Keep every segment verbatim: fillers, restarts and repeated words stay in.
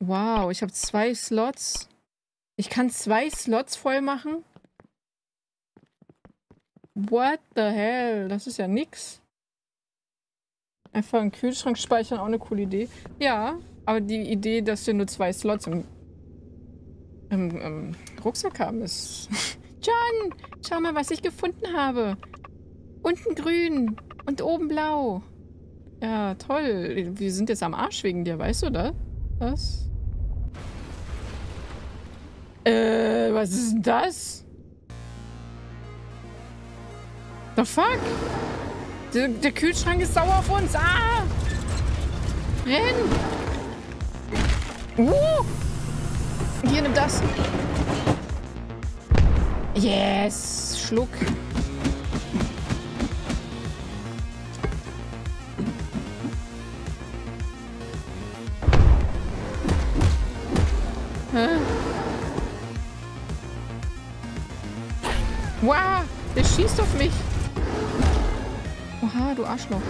Wow, ich habe zwei Slots. Ich kann zwei Slots voll machen? What the hell? Das ist ja nix. Einfach einen Kühlschrank speichern, auch eine coole Idee. Ja, aber die Idee, dass wir nur zwei Slots im, im, im Rucksack haben, ist... John, schau mal, was ich gefunden habe. Unten grün und oben blau. Ja, toll. Wir sind jetzt am Arsch wegen dir, weißt du das? Was? Äh, was ist denn das? The fuck? Der, der Kühlschrank ist sauer auf uns. Ah! Renn! Uh! Hier, nimm das. Yes! Schluck. Wow, der schießt auf mich. Oha, du Arschloch.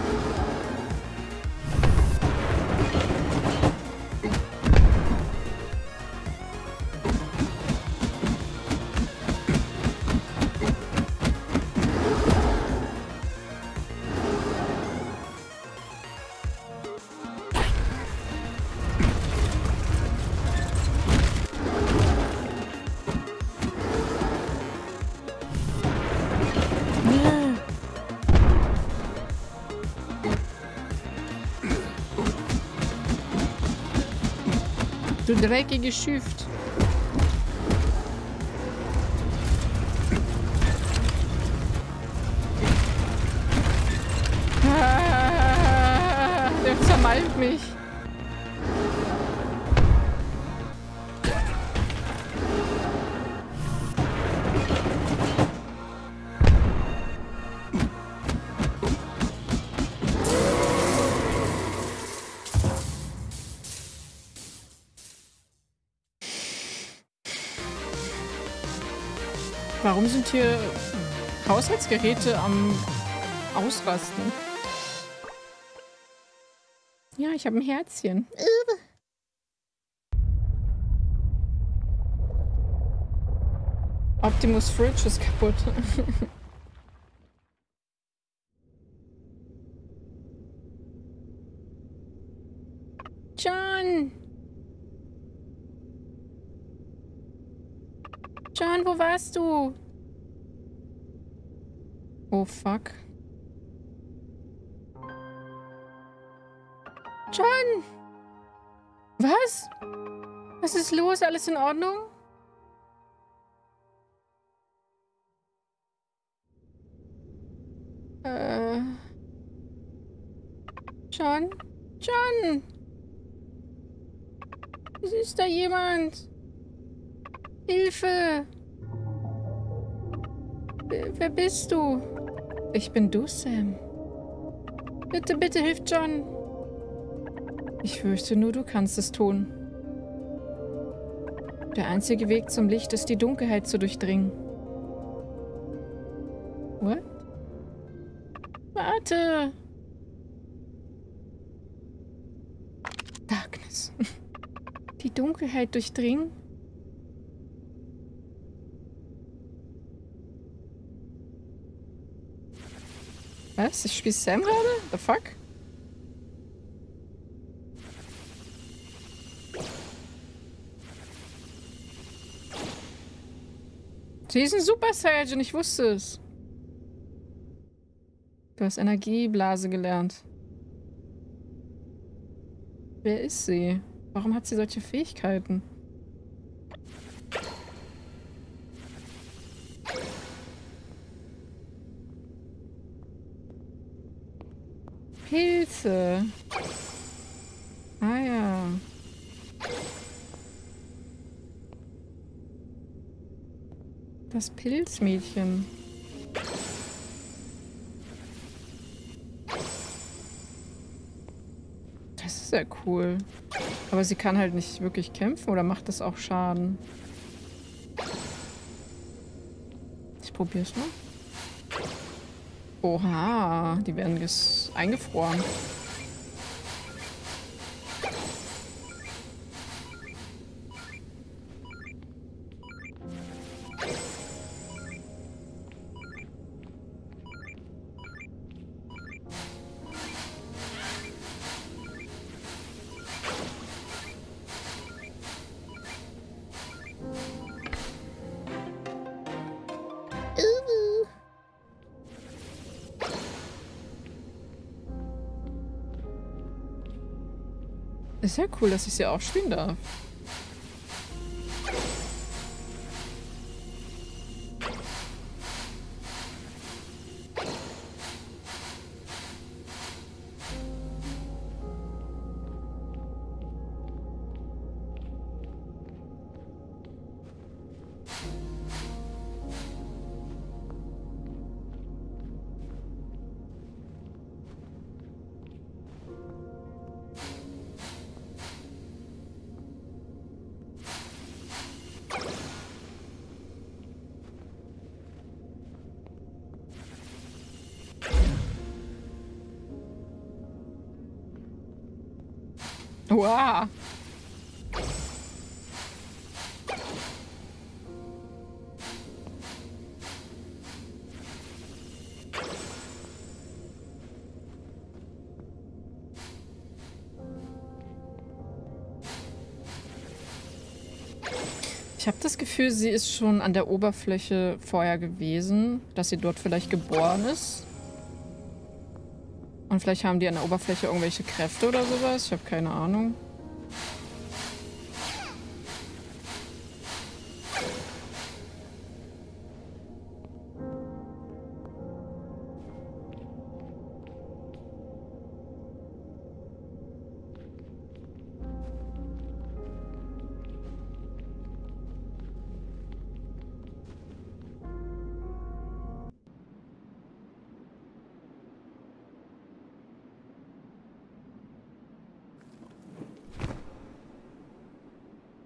Du dreckige Schüft. Ah, der zermalmt mich. Warum sind hier Haushaltsgeräte am Ausrasten? Ja, ich habe ein Herzchen. Optimus Fridge ist kaputt. John! John, wo warst du? Oh, fuck. John! Was? Was ist los? Alles in Ordnung? Äh... John? John! Ist da jemand? Hilfe! Wer bist du? Ich bin du, Sam. Bitte, bitte hilf John. Ich fürchte nur, du kannst es tun. Der einzige Weg zum Licht ist, die Dunkelheit zu durchdringen. What? Warte! Darkness. Die Dunkelheit durchdringen? Was? Ich spiele Sam gerade? The fuck? Sie ist ein Super Saiyan, ich wusste es. Du hast Energieblase gelernt. Wer ist sie? Warum hat sie solche Fähigkeiten? Pilze. Ah ja. Das Pilzmädchen. Das ist ja cool. Aber sie kann halt nicht wirklich kämpfen oder macht das auch Schaden? Ich probier's mal. Oha, die werden ges eingefroren. Ist ja cool, dass ich sie aufspielen darf. Wow. Ich habe das Gefühl, sie ist schon an der Oberfläche vorher gewesen, dass sie dort vielleicht geboren ist. Und vielleicht haben die an der Oberfläche irgendwelche Kräfte oder sowas. Ich habe keine Ahnung.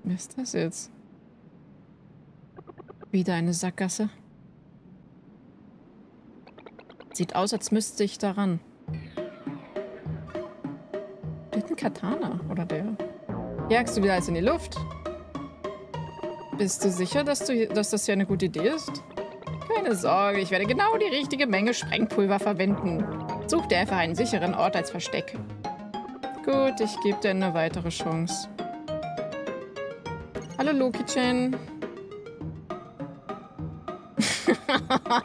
Was ist das jetzt? Wieder eine Sackgasse. Sieht aus, als müsste ich daran. Der hat einen Katana, oder der? Jagst du wieder alles in die Luft? Bist du sicher, dass, du, dass das hier eine gute Idee ist? Keine Sorge, ich werde genau die richtige Menge Sprengpulver verwenden. Such dir einfach einen sicheren Ort als Versteck. Gut, ich gebe dir eine weitere Chance. Hallo Loki-Chan.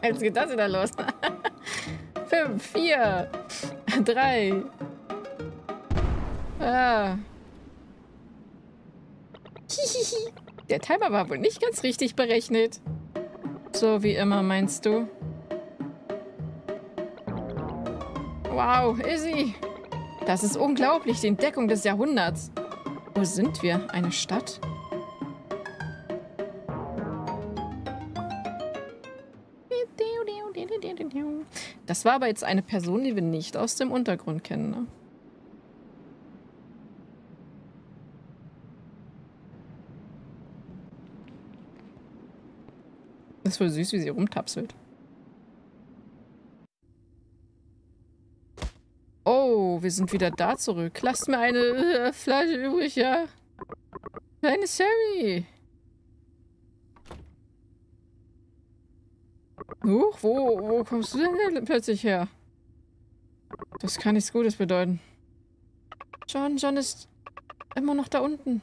Jetzt geht das wieder los. Fünf, vier, drei. Ah. Der Timer war wohl nicht ganz richtig berechnet. So wie immer, meinst du? Wow, Izzy. Das ist unglaublich, die Entdeckung des Jahrhunderts. Wo sind wir? Eine Stadt? Das war aber jetzt eine Person, die wir nicht aus dem Untergrund kennen, ne? Das ist wohl süß, wie sie rumtapselt. Oh, wir sind wieder da zurück. Lass mir eine äh, Flasche übrig, ja? Kleine Sherry. Huch, wo, wo kommst du denn plötzlich her? Das kann nichts Gutes bedeuten. John, John ist immer noch da unten.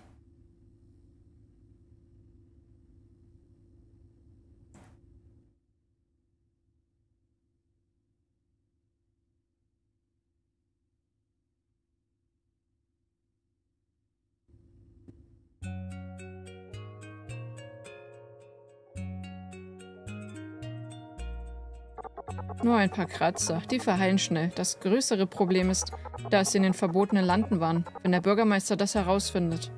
Nur ein paar Kratzer, die verheilen schnell. Das größere Problem ist, dass sie in den verbotenen Landen waren, wenn der Bürgermeister das herausfindet.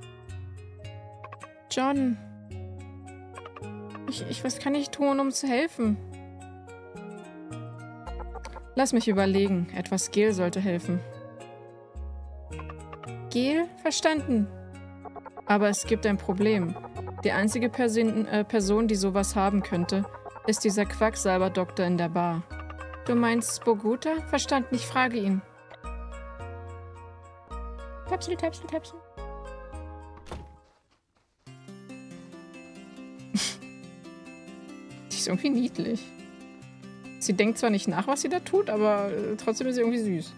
John, ich, ich, was kann ich tun, um zu helfen? Lass mich überlegen, etwas Gel sollte helfen. Gel? Verstanden. Aber es gibt ein Problem. Die einzige Person, äh, Person, die sowas haben könnte, ist dieser Quacksalber-Doktor in der Bar. Du meinst Bogota? Verstanden, ich frage ihn. Tapsel, tapsel, tapsel. Die ist irgendwie niedlich. Sie denkt zwar nicht nach, was sie da tut, aber trotzdem ist sie irgendwie süß.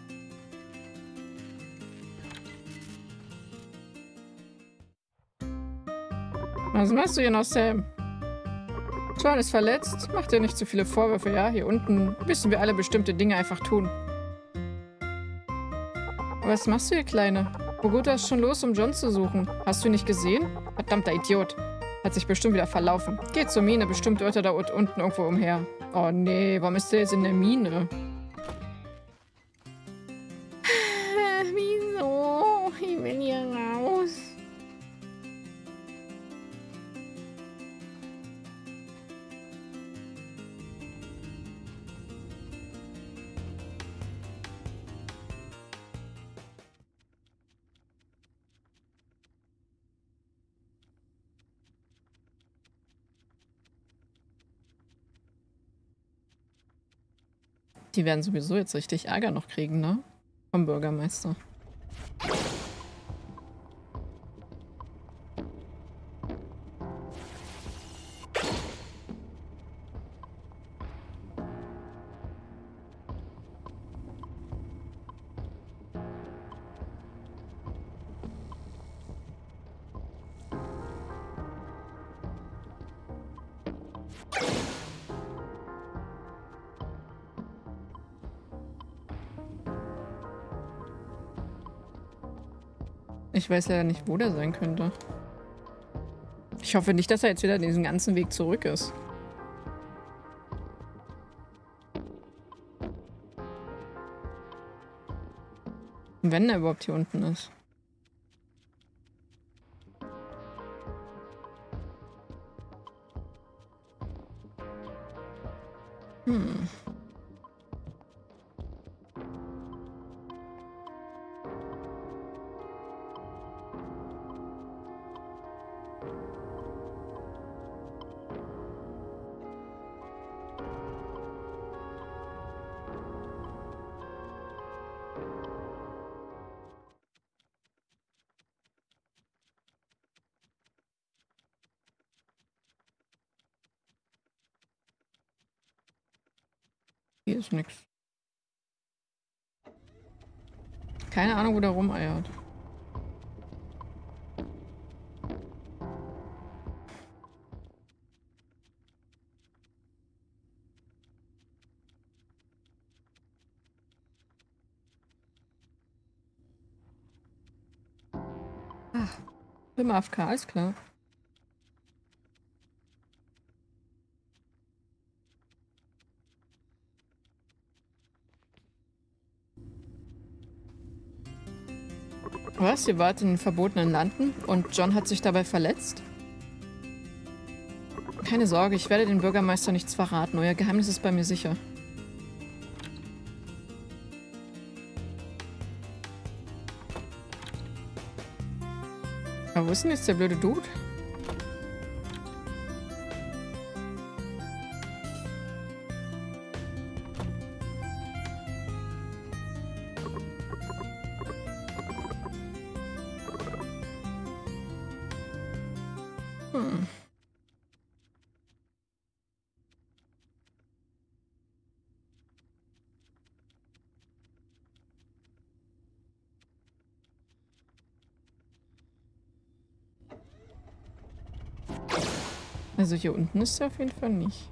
Was machst du hier noch, Sam? John ist verletzt. Mach dir nicht zu viele Vorwürfe, ja? Hier unten müssen wir alle bestimmte Dinge einfach tun. Was machst du hier, Kleine? Bogota ist schon los, um John zu suchen. Hast du nicht gesehen? Verdammter Idiot. Hat sich bestimmt wieder verlaufen. Geht zur Mine, bestimmt Leute da unten irgendwo umher. Oh nee, warum ist der jetzt in der Mine? Wieso? Ich will hier raus. Die werden sowieso jetzt richtig Ärger noch kriegen, ne? Vom Bürgermeister. Ich weiß leider nicht, wo der sein könnte. Ich hoffe nicht, dass er jetzt wieder diesen ganzen Weg zurück ist. Wenn er überhaupt hier unten ist. Hm. Hier ist nichts. Keine Ahnung, wo der rumeiert. Ach, bin mal A F K, alles klar. Was? Ihr wart in verbotenen Landen und John hat sich dabei verletzt? Keine Sorge, ich werde dem Bürgermeister nichts verraten. Euer Geheimnis ist bei mir sicher. Aber wo ist denn jetzt der blöde Dude? Also hier unten ist er auf jeden Fall nicht.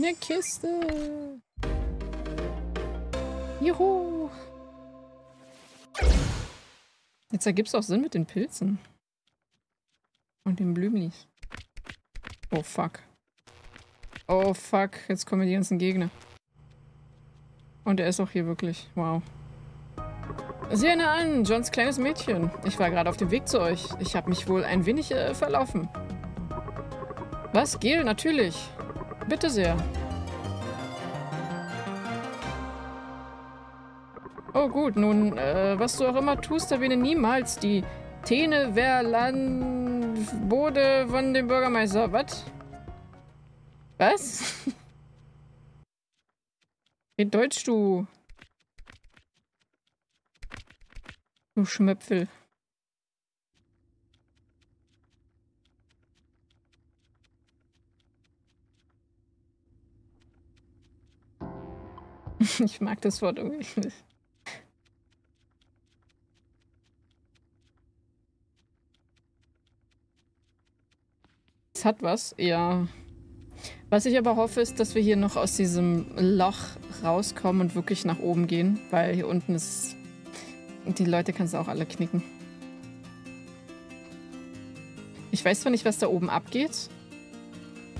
Eine Kiste. Juhu. Jetzt ergibt es auch Sinn mit den Pilzen. Und den Blümlis. Oh fuck. Oh fuck. Jetzt kommen die ganzen Gegner. Und er ist auch hier wirklich. Wow. Sieh ihn an, Johns kleines Mädchen. Ich war gerade auf dem Weg zu euch. Ich habe mich wohl ein wenig äh, verlaufen. Was? Gel? Natürlich. Bitte sehr. Oh gut, nun, äh, was du auch immer tust, erwähne niemals die Teneverlandbode von dem Bürgermeister. Was? Was? Wie deutsch du? Du Schmöpfel. Ich mag das Wort irgendwie nicht. Es hat was, ja. Was ich aber hoffe, ist, dass wir hier noch aus diesem Loch rauskommen und wirklich nach oben gehen, weil hier unten ist... Die Leute kannst du auch alle knicken. Ich weiß zwar nicht, was da oben abgeht,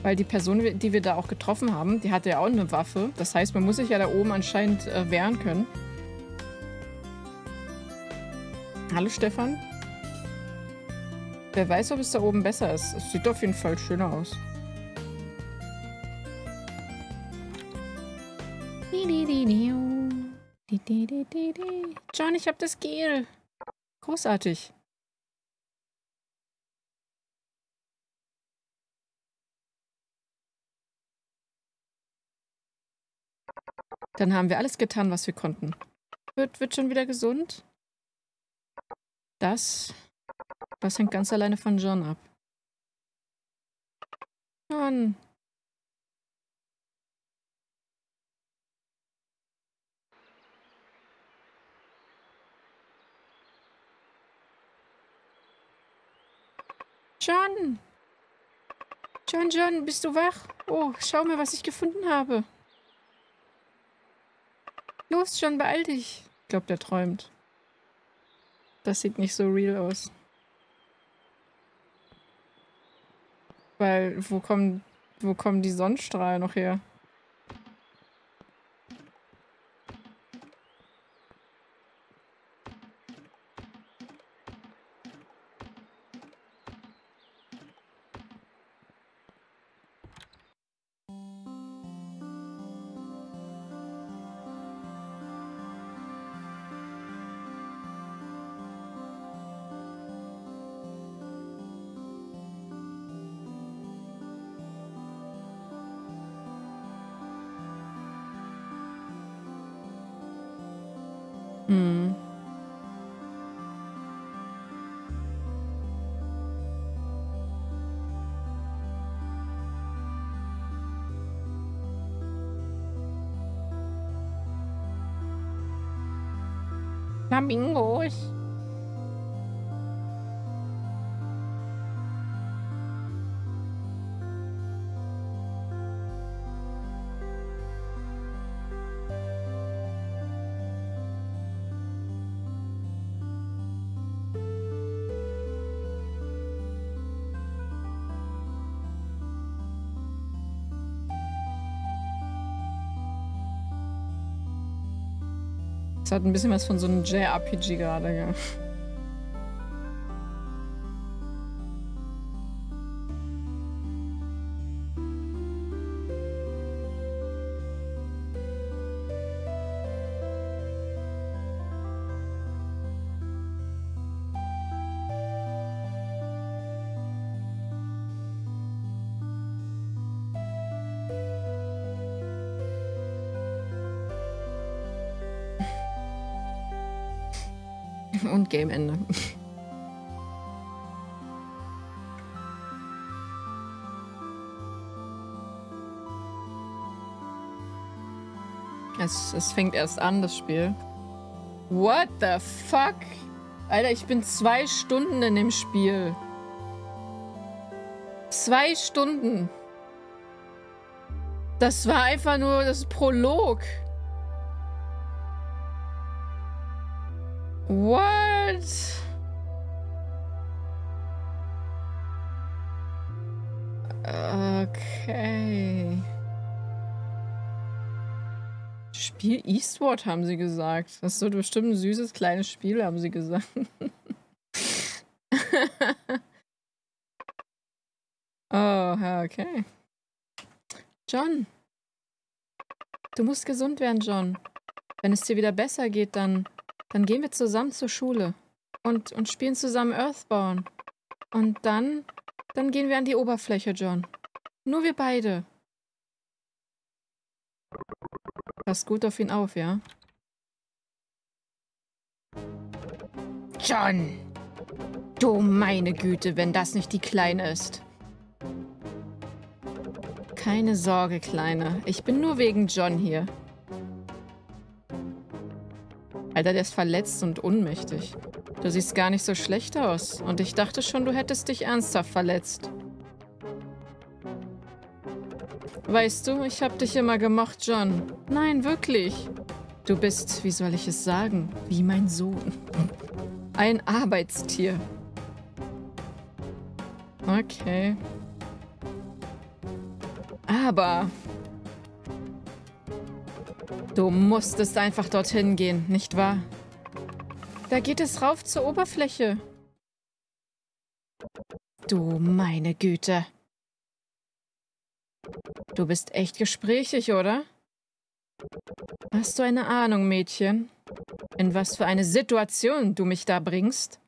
weil die Person, die wir da auch getroffen haben, die hatte ja auch eine Waffe. Das heißt, man muss sich ja da oben anscheinend äh, wehren können. Hallo Stefan. Wer weiß, ob es da oben besser ist. Es sieht auf jeden Fall schöner aus. John, ich hab das Gel. Großartig. Dann haben wir alles getan, was wir konnten. Wird, wird schon wieder gesund. Das, das hängt ganz alleine von John ab. John. John. John, John, bist du wach? Oh, schau mal, was ich gefunden habe. Los, John, beeil dich. Ich glaube, der träumt. Das sieht nicht so real aus. Weil, wo kommen, wo kommen die Sonnenstrahlen noch her? Flamingos. Es hat ein bisschen was von so einem J R P G gerade, ja. Und Game Ende. Es, es fängt erst an, das Spiel. What the fuck? Alter, ich bin zwei Stunden in dem Spiel. Zwei Stunden. Das war einfach nur das Prolog. What? Okay. Spiel Eastward, haben sie gesagt. Das ist bestimmt ein süßes kleines Spiel, haben sie gesagt. Oh, okay. John. Du musst gesund werden, John. Wenn es dir wieder besser geht, dann... Dann gehen wir zusammen zur Schule und, und spielen zusammen Earthborn. Und dann, dann gehen wir an die Oberfläche, John. Nur wir beide. Passt gut auf ihn auf, ja? John! Du meine Güte, wenn das nicht die Kleine ist. Keine Sorge, Kleine. Ich bin nur wegen John hier. Alter, der ist verletzt und ohnmächtig. Du siehst gar nicht so schlecht aus. Und ich dachte schon, du hättest dich ernsthaft verletzt. Weißt du, ich hab dich immer gemocht, John. Nein, wirklich. Du bist, wie soll ich es sagen, wie mein Sohn. Ein Arbeitstier. Okay. Aber... Du musstest einfach dorthin gehen, nicht wahr? Da geht es rauf zur Oberfläche. Du meine Güte. Du bist echt gesprächig, oder? Hast du eine Ahnung, Mädchen, in was für eine Situation du mich da bringst?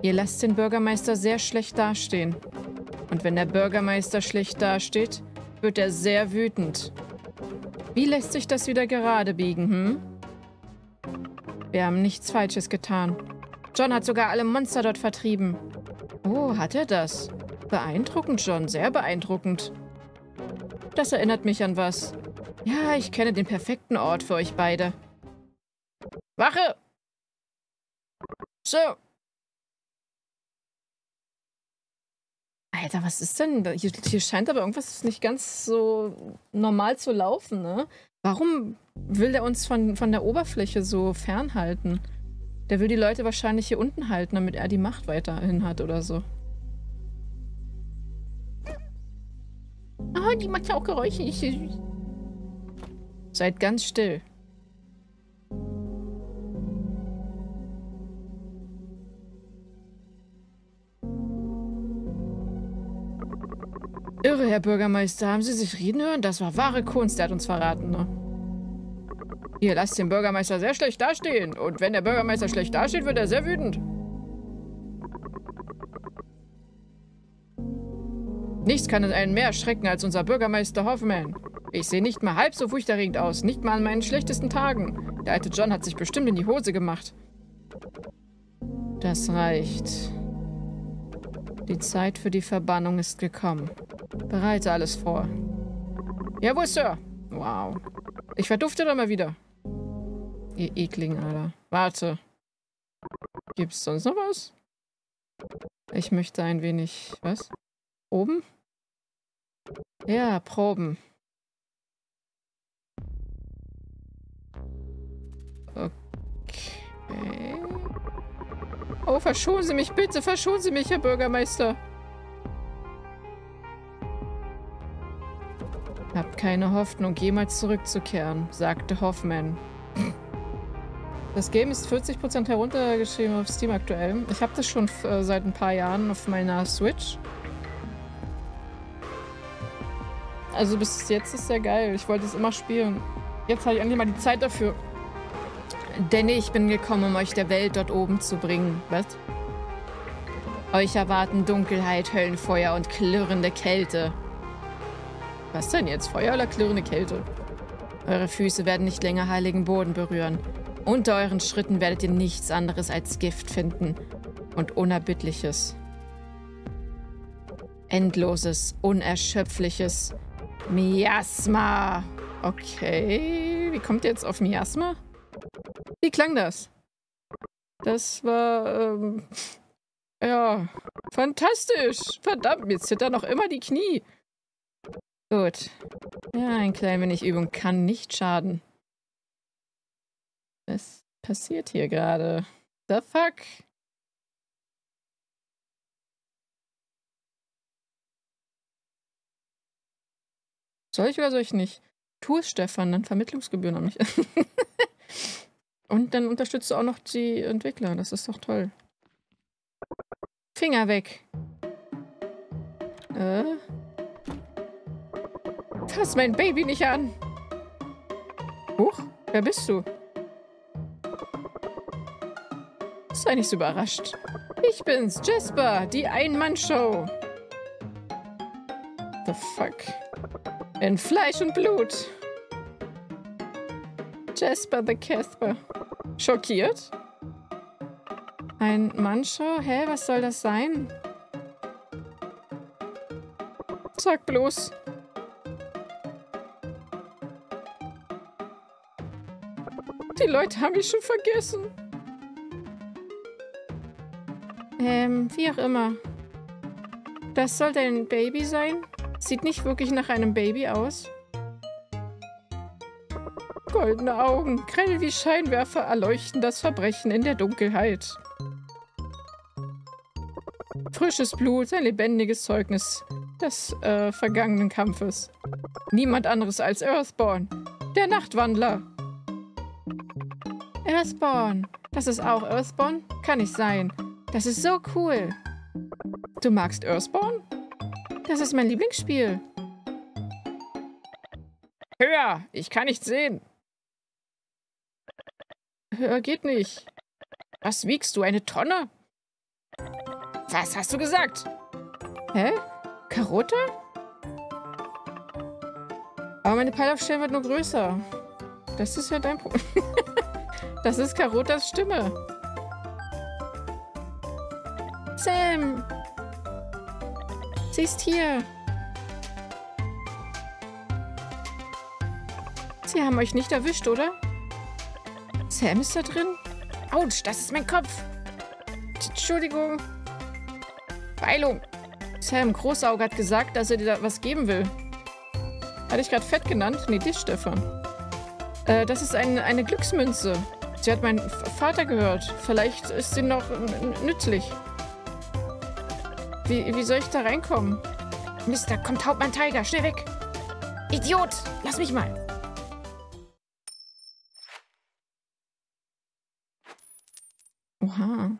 Ihr lasst den Bürgermeister sehr schlecht dastehen. Und wenn der Bürgermeister schlecht dasteht, wird er sehr wütend. Wie lässt sich das wieder gerade biegen, hm? Wir haben nichts Falsches getan. John hat sogar alle Monster dort vertrieben. Oh, hat er das? Beeindruckend, John, sehr beeindruckend. Das erinnert mich an was. Ja, ich kenne den perfekten Ort für euch beide. Wache! So. Alter, was ist denn? Hier, hier scheint aber irgendwas nicht ganz so normal zu laufen, ne? Warum will der uns von, von der Oberfläche so fernhalten? Der will die Leute wahrscheinlich hier unten halten, damit er die Macht weiterhin hat oder so. Ah, oh, die macht ja auch Geräusche. Ich, ich. Seid ganz still. Irre, Herr Bürgermeister. Haben Sie sich reden hören? Das war wahre Kunst. Der hat uns verraten, ne? Ihr lasst den Bürgermeister sehr schlecht dastehen. Und wenn der Bürgermeister schlecht dasteht, wird er sehr wütend. Nichts kann einen mehr erschrecken als unser Bürgermeister Hoffmann. Ich sehe nicht mal halb so furchterregend aus, nicht mal an meinen schlechtesten Tagen. Der alte John hat sich bestimmt in die Hose gemacht. Das reicht. Die Zeit für die Verbannung ist gekommen. Bereite alles vor. Jawohl, Sir. Wow. Ich verdufte doch mal wieder. Ihr Ekling, Alter. Warte. Gibt's sonst noch was? Ich möchte ein wenig... Was? Oben? Ja, Proben. Okay. Oh, verschonen Sie mich bitte, verschonen Sie mich, Herr Bürgermeister. Hab keine Hoffnung, jemals zurückzukehren, sagte Hoffmann. Das Game ist vierzig Prozent heruntergeschrieben auf Steam aktuell. Ich habe das schon äh, seit ein paar Jahren auf meiner Switch. Also bis jetzt ist es ja geil. Ich wollte es immer spielen. Jetzt habe ich endlich mal die Zeit dafür. Denn ich bin gekommen, um euch der Welt dort oben zu bringen. Was? Euch erwarten Dunkelheit, Höllenfeuer und klirrende Kälte. Was denn jetzt? Feuer oder klirrende Kälte? Eure Füße werden nicht länger heiligen Boden berühren. Unter euren Schritten werdet ihr nichts anderes als Gift finden. Und Unerbittliches. Endloses, Unerschöpfliches... Miasma. Okay. Wie kommt ihr jetzt auf Miasma? Wie klang das? Das war, ähm, ja, fantastisch. Verdammt, mir zittern noch immer die Knie. Gut. Ja, ein klein wenig Übung kann nicht schaden. Was passiert hier gerade? The fuck? Soll ich oder soll ich nicht? Tu es, Stefan, dann Vermittlungsgebühren an mich. Und dann unterstützt du auch noch die Entwickler. Das ist doch toll. Finger weg. Äh? Fass mein Baby nicht an. Huch, wer bist du? Sei nicht so überrascht. Ich bin's, Jasper, die Ein-Mann-Show. The fuck? In Fleisch und Blut. Jasper the Casper. Schockiert? Ein Mannshow? Hä, was soll das sein? Sag bloß. Die Leute haben mich schon vergessen. Ähm, wie auch immer. Das soll dein Baby sein? Sieht nicht wirklich nach einem Baby aus. Goldene Augen, grell wie Scheinwerfer, erleuchten das Verbrechen in der Dunkelheit. Frisches Blut, ein lebendiges Zeugnis des äh, vergangenen Kampfes. Niemand anderes als Earthborn, der Nachtwandler. Earthborn, das ist auch Earthborn? Kann nicht sein. Das ist so cool. Du magst Earthborn? Das ist mein Lieblingsspiel. Höher! Ich kann nicht sehen. Höher geht nicht. Was wiegst du? Eine Tonne? Was hast du gesagt? Hä? Karotte? Aber meine Peilaufstelle wird nur größer. Das ist ja dein Problem. Das ist Karotas Stimme. Sam! Sie ist hier. Sie haben euch nicht erwischt, oder? Sam ist da drin? Autsch, das ist mein Kopf. Entschuldigung. Beilung. Sam Großauge hat gesagt, dass er dir da was geben will. Hatte ich gerade fett genannt? Nee, dich, Stefan. Äh, das ist ein, eine Glücksmünze. Sie hat meinen Vater gehört. Vielleicht ist sie noch nützlich. Wie, wie soll ich da reinkommen? Mister, kommt Hauptmann Tiger, schnell weg! Idiot! Lass mich mal! Oha.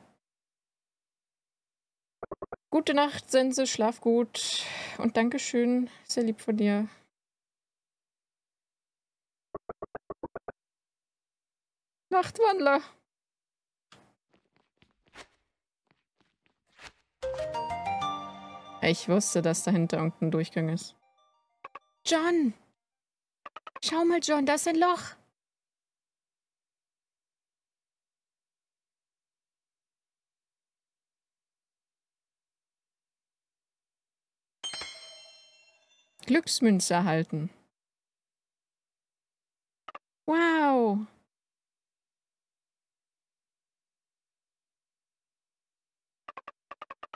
Gute Nacht, Sense, schlaf gut. Und Dankeschön, sehr lieb von dir. Nachtwandler! Ich wusste, dass dahinter irgendein Durchgang ist. John! Schau mal, John, da ist ein Loch! Glücksmünze erhalten. Wow!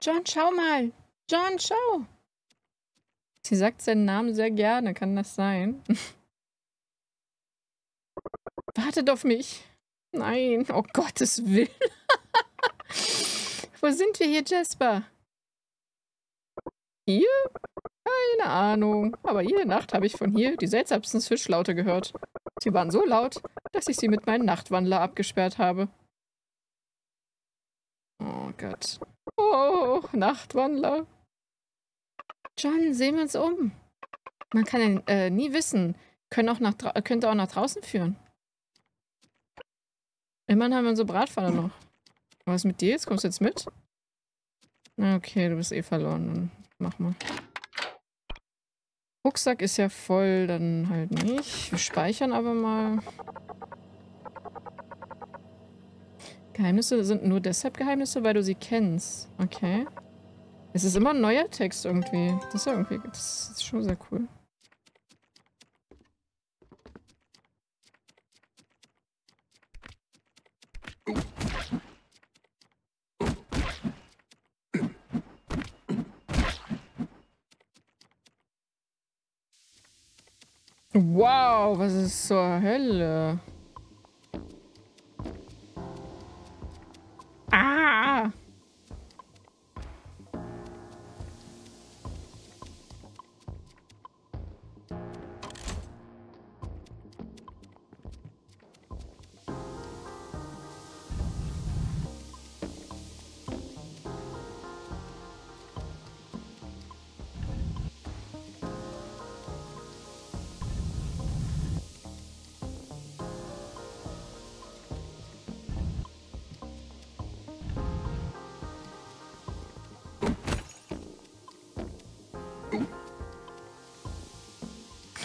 John, schau mal! John, schau! Sie sagt seinen Namen sehr gerne, kann das sein? Wartet auf mich! Nein, oh Gottes Willen! Wo sind wir hier, Jasper? Hier? Keine Ahnung, aber jede Nacht habe ich von hier die seltsamsten Fischlaute gehört. Sie waren so laut, dass ich sie mit meinem Nachtwandler abgesperrt habe. Oh Gott. Oh, Nachtwandler. John, sehen wir uns um. Man kann äh, nie wissen. Können auch nach könnte auch nach draußen führen. Immerhin haben wir unsere Bratpfanne noch. Was ist mit dir jetzt? Kommst du jetzt mit? Okay, du bist eh verloren. Dann mach mal. Rucksack ist ja voll, dann halt nicht. Wir speichern aber mal. Geheimnisse sind nur deshalb Geheimnisse, weil du sie kennst. Okay. Es ist immer ein neuer Text irgendwie. Das ist ja irgendwie, das ist schon sehr cool. Wow, was ist zur Hölle? Ah!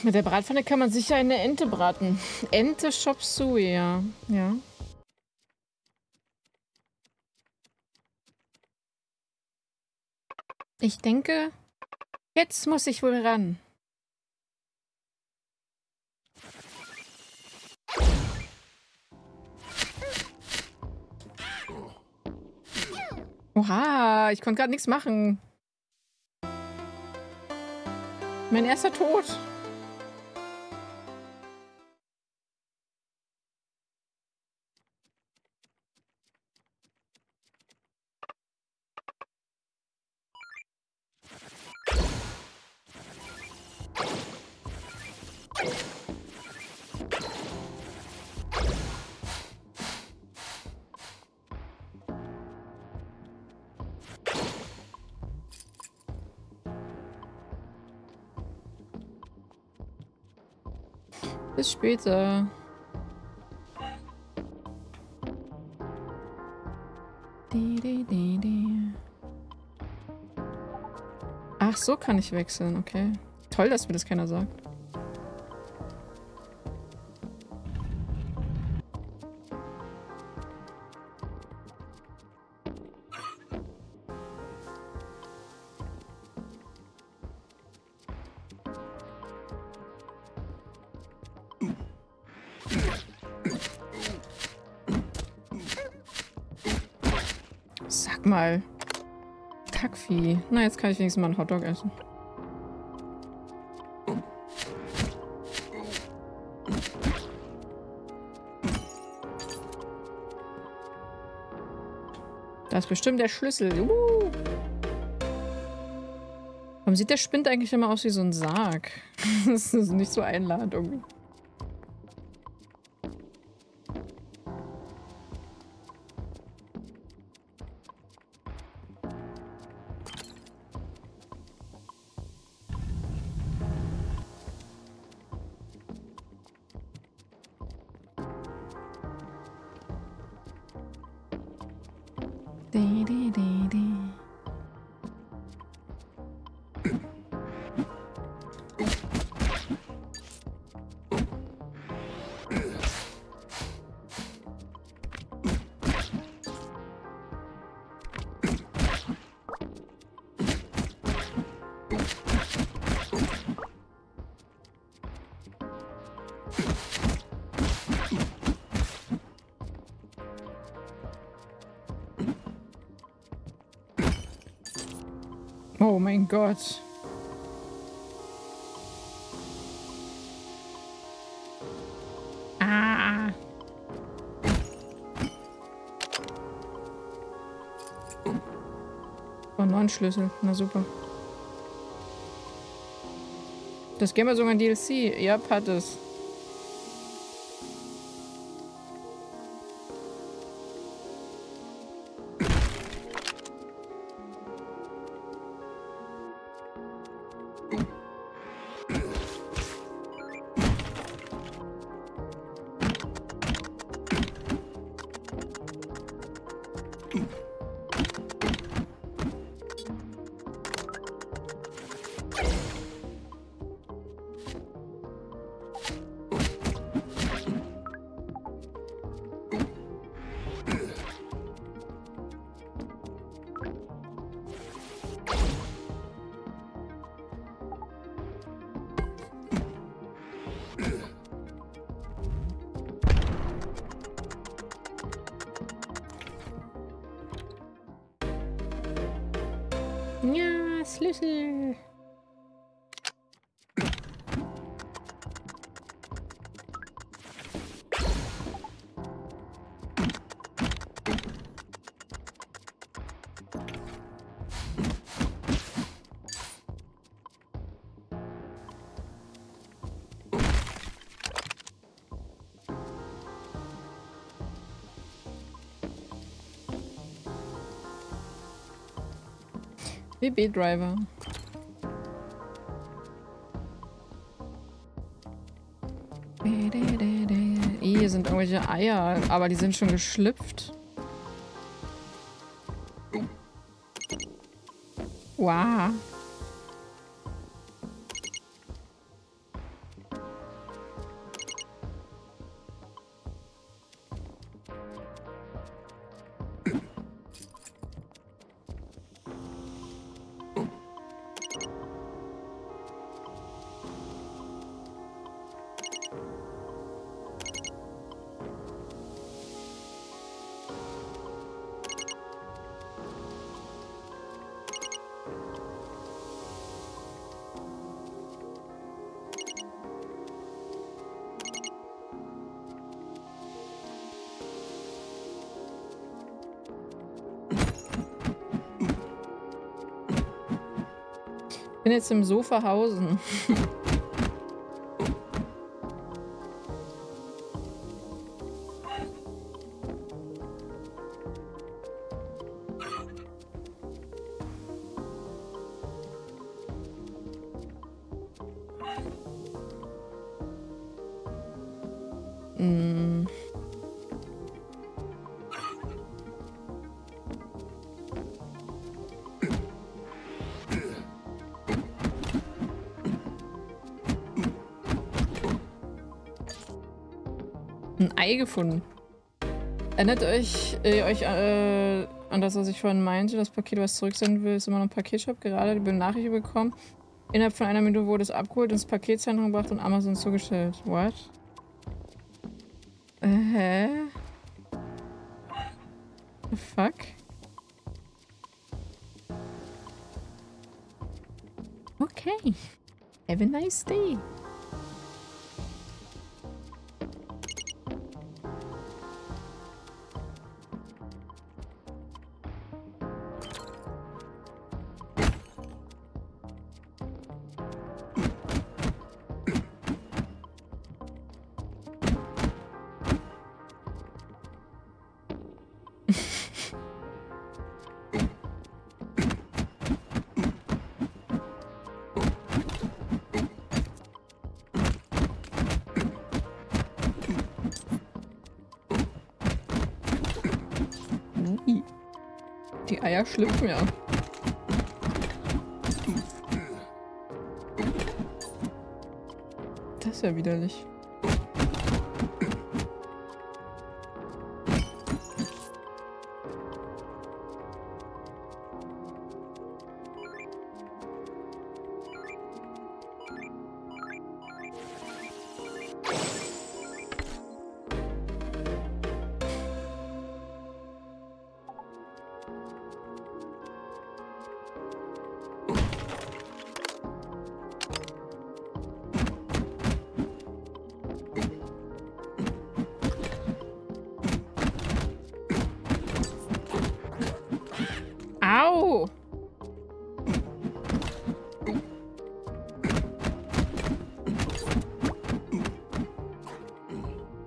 Mit der Bratpfanne kann man sicher eine Ente braten. Ente Chop Suey, ja. Ja. Ich denke, jetzt muss ich wohl ran. Oha, ich konnte gerade nichts machen. Mein erster Tod. Bis später. Ach, so kann ich wechseln, okay. Toll, dass mir das keiner sagt. Mal. Kackvieh. Na, jetzt kann ich wenigstens mal einen Hotdog essen. Das ist bestimmt der Schlüssel. Juhu. Warum sieht der Spind eigentlich immer aus wie so ein Sarg? Das ist nicht so einladend irgendwie. Oh mein Gott. Ah. Oh, neun Schlüssel. Na super. Das gehen wir sogar in D L C. Ja, hat es. B B-Driver. Hier sind irgendwelche Eier, aber die sind schon geschlüpft. Wow. bin jetzt im Sofahausen. Gefunden. Erinnert euch, äh, euch äh, an das, was ich vorhin meinte, das Paket, was zurücksenden will, ist immer noch ein Paketshop. Gerade die Benachrichtigung bekommen. Innerhalb von einer Minute wurde es abgeholt, ins Paketzentrum gebracht und Amazon zugestellt. What? Äh, hä? The fuck? Okay. Have a nice day. Ja, schlüpfen ja. Das ist ja widerlich.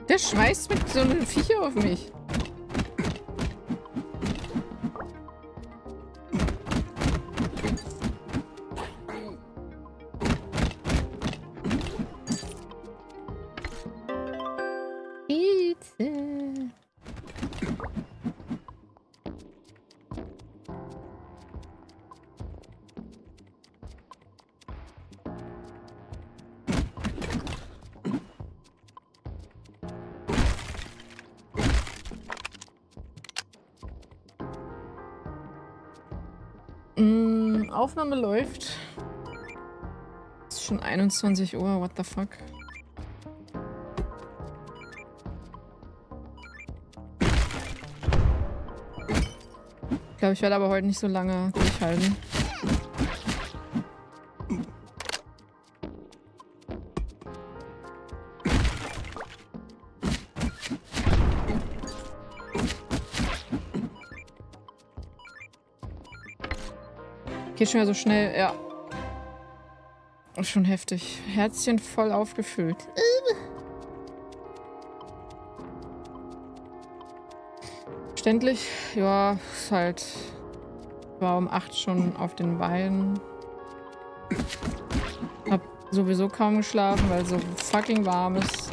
Der schmeißt mit so einem Viecher auf mich. Aufnahme läuft. Es ist schon einundzwanzig Uhr, what the fuck? Ich glaube, ich werde aber heute nicht so lange durchhalten. Geht schon wieder so schnell, ja. Ist schon heftig. Herzchen voll aufgefüllt. Verständlich? Ja, ist halt. War um acht schon auf den Beinen. Hab sowieso kaum geschlafen, weil es so fucking warm ist.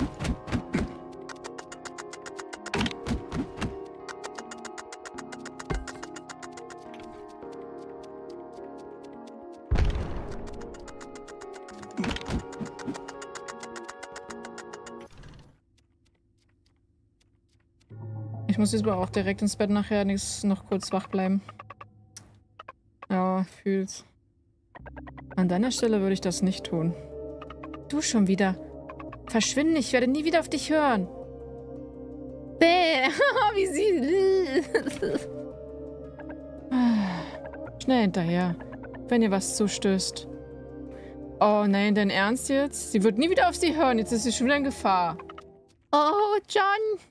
Ich muss jetzt aber auch direkt ins Bett nachher, nichts, noch kurz wach bleiben. Ja, fühl's. An deiner Stelle würde ich das nicht tun. Du schon wieder. Verschwinde, ich werde nie wieder auf dich hören. Bäh, wie süß. Schnell hinterher, wenn ihr was zustößt. Oh nein, dein Ernst jetzt? Sie wird nie wieder auf sie hören, jetzt ist sie schon wieder in Gefahr. Oh, John.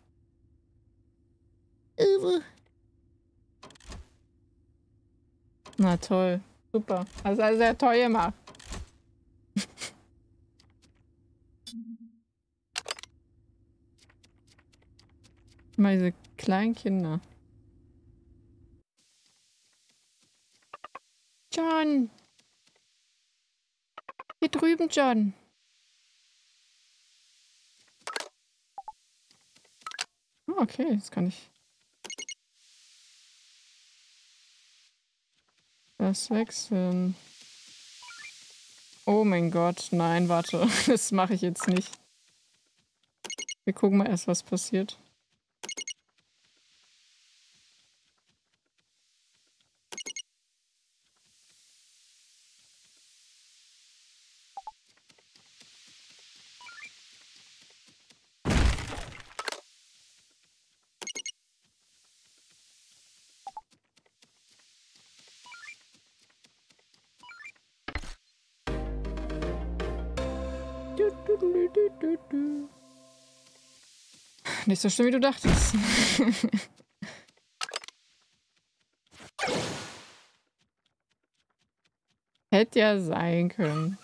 Na toll. Super. Hast du also sehr toll gemacht. Mal diese kleinen Kinder. John! Hier drüben, John! Oh, okay, das kann ich. Das wechseln. Oh mein Gott, nein, warte. Das mache ich jetzt nicht. Wir gucken mal erst, was passiert. Nicht so schlimm, wie du dachtest. Hätte ja sein können.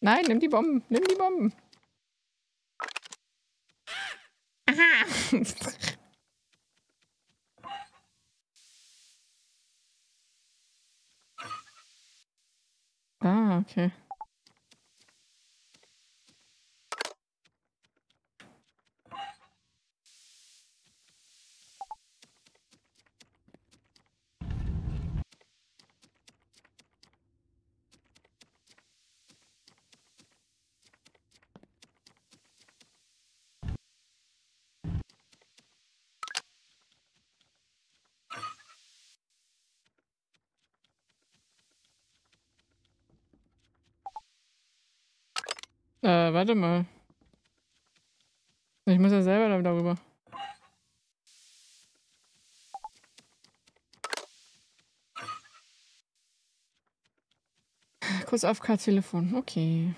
Nein, nimm die Bomben, nimm die Bomben. Aha. Ah, okay. Äh, warte mal. Ich muss ja selber darüber. Kurz auf K-Telefon. Okay.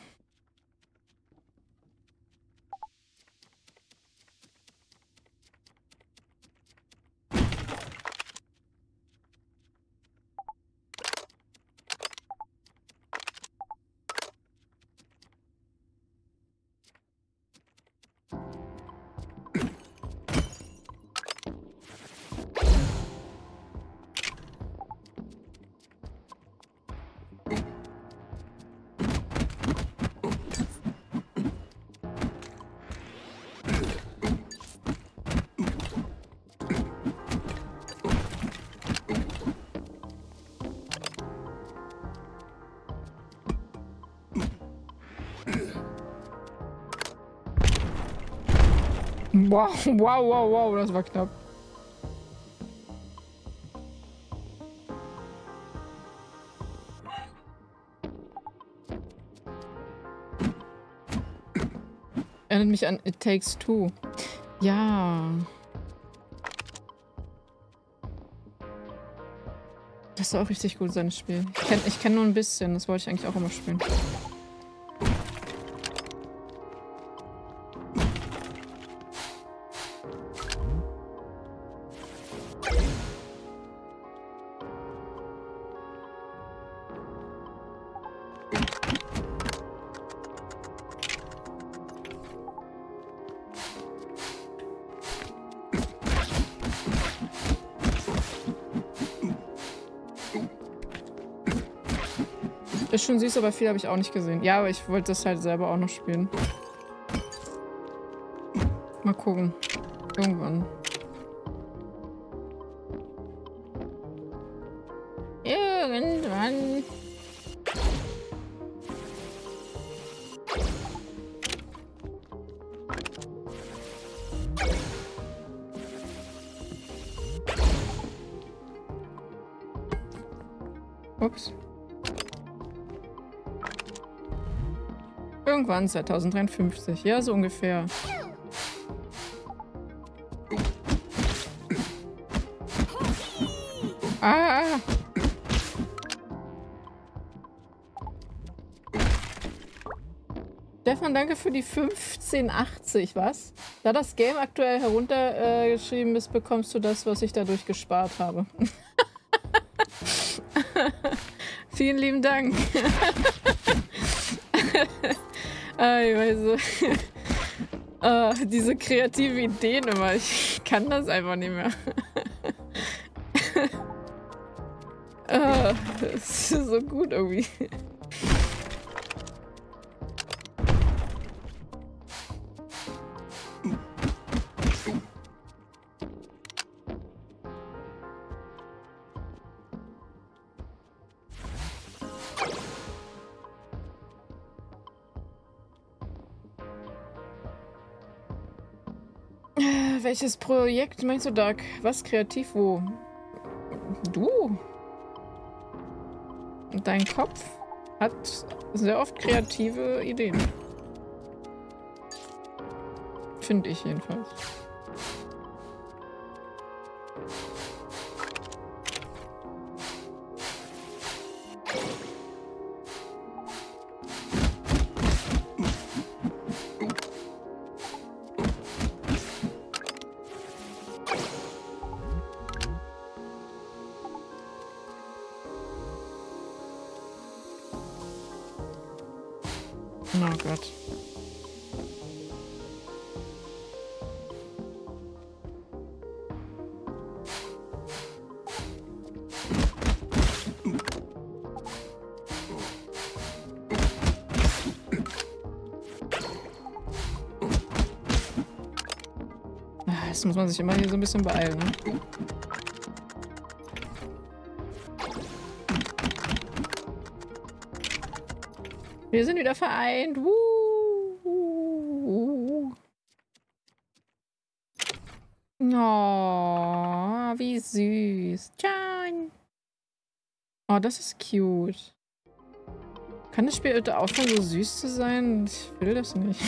Wow, wow, wow, wow, das war knapp. Erinnert mich an It Takes Two. Ja. Das ist auch richtig gut, sein Spiel. Ich kenne ich kenn nur ein bisschen, das wollte ich eigentlich auch immer spielen. Ist schon süß, aber viel habe ich auch nicht gesehen. Ja, aber ich wollte das halt selber auch noch spielen. Mal gucken. Irgendwann. Irgendwann. Ups. Irgendwann zweitausenddreiundfünfzig. Ja, so ungefähr. Ah. Stefan, danke für die fünfzehn achtzig, was? Da das Game aktuell heruntergeschrieben äh, ist, bekommst du das, was ich dadurch gespart habe. Vielen lieben Dank. ah, ich weiß, ah, diese kreativen Ideen immer. Ich kann das einfach nicht mehr. ah, das ist so gut irgendwie. Welches Projekt meinst du, Doug? Was kreativ wo? Du? Dein Kopf hat sehr oft kreative Ideen. Finde ich jedenfalls. Muss man sich immer hier so ein bisschen beeilen, ne? Wir sind wieder vereint. Woo! Oh, wie süß. John. Oh, das ist cute. Kann das Spiel bitte aufhören, so süß zu sein? Ich will das nicht.